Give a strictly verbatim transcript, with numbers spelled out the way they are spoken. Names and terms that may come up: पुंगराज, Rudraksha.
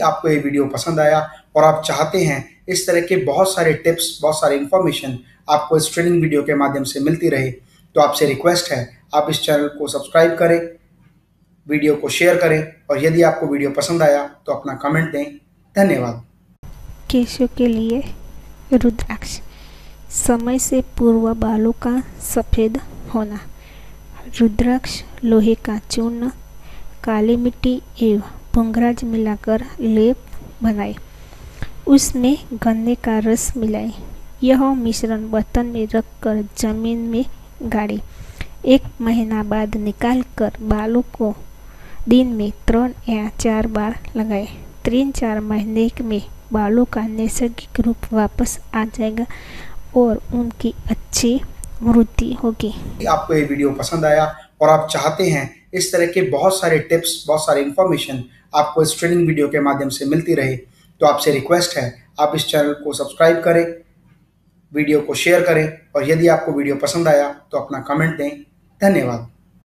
कि आपको ये वीडियो पसंद आया और आप चाहते हैं इस तरह के बहुत सारे टिप्स, बहुत सारे इन्फॉर्मेशन आपको इस ट्रेनिंग वीडियो के माध्यम से मिलती रहे, तो आपसे रिक्वेस्ट है आप इस चैनल को सब्सक्राइब करें, वीडियो को शेयर करें और यदि आपको वीडियो पसंद आया तो अपना कमेंट दें। धन्यवाद। केशों के लिए रुद्राक्ष। समय से पूर्व बालों का सफ़ेद होना। रुद्राक्ष, लोहे का चूर्ण, काली मिट्टी एवं पुंगराज मिलाकर लेप बनाए, उसमें गन्ने का रस मिलाए। यह मिश्रण बर्तन में रखकर जमीन में गाड़े। एक महीना बाद निकालकर बालों को दिन में तीन या चार बार लगाए। तीन चार महीने में बालों का नैसर्गिक रूप वापस आ जाएगा और उनकी अच्छी वृद्धि होगी। आपको ये वीडियो पसंद आया और आप चाहते हैं इस तरह के बहुत सारे टिप्स, बहुत सारे इन्फॉर्मेशन आपको इस ट्रेनिंग वीडियो के माध्यम से मिलती रहे, तो आपसे रिक्वेस्ट है आप इस चैनल को सब्सक्राइब करें, वीडियो को शेयर करें और यदि आपको वीडियो पसंद आया तो अपना कमेंट दें। धन्यवाद।